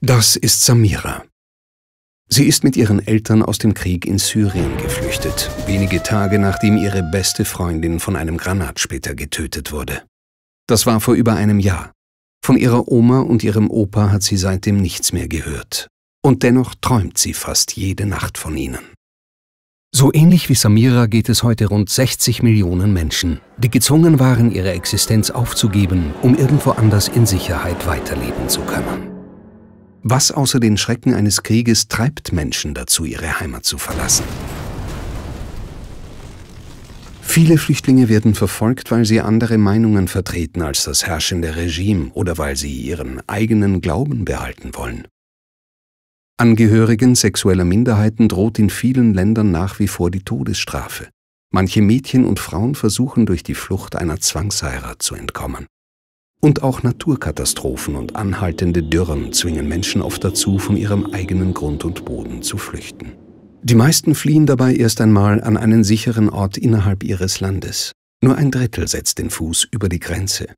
Das ist Samira. Sie ist mit ihren Eltern aus dem Krieg in Syrien geflüchtet, wenige Tage nachdem ihre beste Freundin von einem Granatsplitter getötet wurde. Das war vor über einem Jahr. Von ihrer Oma und ihrem Opa hat sie seitdem nichts mehr gehört. Und dennoch träumt sie fast jede Nacht von ihnen. So ähnlich wie Samira geht es heute rund 60 Millionen Menschen, die gezwungen waren, ihre Existenz aufzugeben, um irgendwo anders in Sicherheit weiterleben zu können. Was außer den Schrecken eines Krieges treibt Menschen dazu, ihre Heimat zu verlassen? Viele Flüchtlinge werden verfolgt, weil sie andere Meinungen vertreten als das herrschende Regime oder weil sie ihren eigenen Glauben behalten wollen. Angehörigen sexueller Minderheiten droht in vielen Ländern nach wie vor die Todesstrafe. Manche Mädchen und Frauen versuchen durch die Flucht einer Zwangsheirat zu entkommen. Und auch Naturkatastrophen und anhaltende Dürren zwingen Menschen oft dazu, von ihrem eigenen Grund und Boden zu flüchten. Die meisten fliehen dabei erst einmal an einen sicheren Ort innerhalb ihres Landes. Nur ein Drittel setzt den Fuß über die Grenze.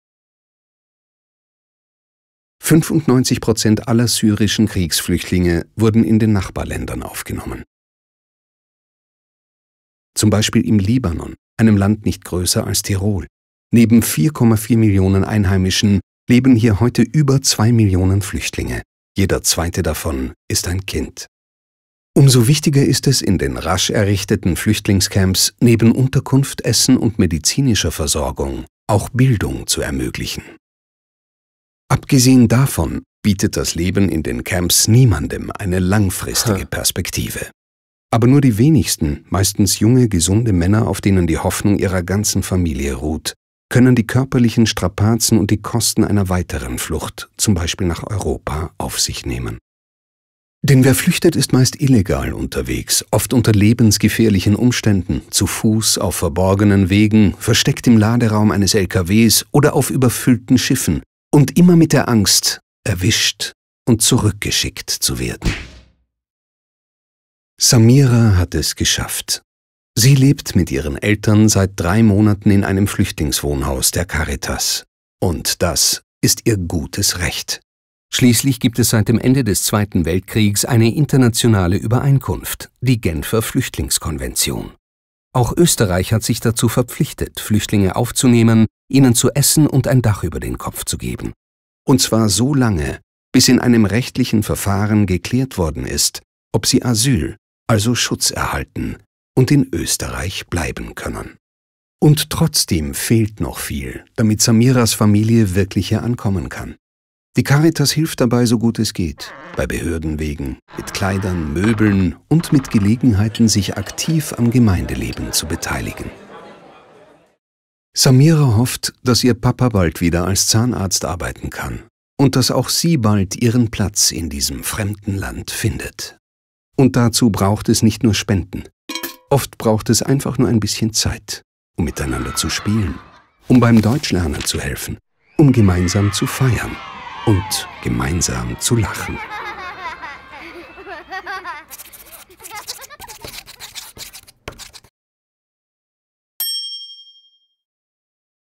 95% aller syrischen Kriegsflüchtlinge wurden in den Nachbarländern aufgenommen. Zum Beispiel im Libanon, einem Land nicht größer als Tirol. Neben 4,4 Millionen Einheimischen leben hier heute über 2 Millionen Flüchtlinge. Jeder zweite davon ist ein Kind. Umso wichtiger ist es, in den rasch errichteten Flüchtlingscamps neben Unterkunft, Essen und medizinischer Versorgung auch Bildung zu ermöglichen. Abgesehen davon bietet das Leben in den Camps niemandem eine langfristige Perspektive. Aber nur die wenigsten, meistens junge, gesunde Männer, auf denen die Hoffnung ihrer ganzen Familie ruht, können die körperlichen Strapazen und die Kosten einer weiteren Flucht, zum Beispiel nach Europa, auf sich nehmen. Denn wer flüchtet, ist meist illegal unterwegs, oft unter lebensgefährlichen Umständen, zu Fuß, auf verborgenen Wegen, versteckt im Laderaum eines LKWs oder auf überfüllten Schiffen. Und immer mit der Angst, erwischt und zurückgeschickt zu werden. Samira hat es geschafft. Sie lebt mit ihren Eltern seit 3 Monaten in einem Flüchtlingswohnhaus der Caritas. Und das ist ihr gutes Recht. Schließlich gibt es seit dem Ende des Zweiten Weltkriegs eine internationale Übereinkunft, die Genfer Flüchtlingskonvention. Auch Österreich hat sich dazu verpflichtet, Flüchtlinge aufzunehmen, ihnen zu essen und ein Dach über den Kopf zu geben. Und zwar so lange, bis in einem rechtlichen Verfahren geklärt worden ist, ob sie Asyl, also Schutz erhalten und in Österreich bleiben können. Und trotzdem fehlt noch viel, damit Samiras Familie wirklich hier ankommen kann. Die Caritas hilft dabei, so gut es geht, bei Behörden wegen, mit Kleidern, Möbeln und mit Gelegenheiten, sich aktiv am Gemeindeleben zu beteiligen. Samira hofft, dass ihr Papa bald wieder als Zahnarzt arbeiten kann und dass auch sie bald ihren Platz in diesem fremden Land findet. Und dazu braucht es nicht nur Spenden. Oft braucht es einfach nur ein bisschen Zeit, um miteinander zu spielen, um beim Deutschlernen zu helfen, um gemeinsam zu feiern. Und gemeinsam zu lachen.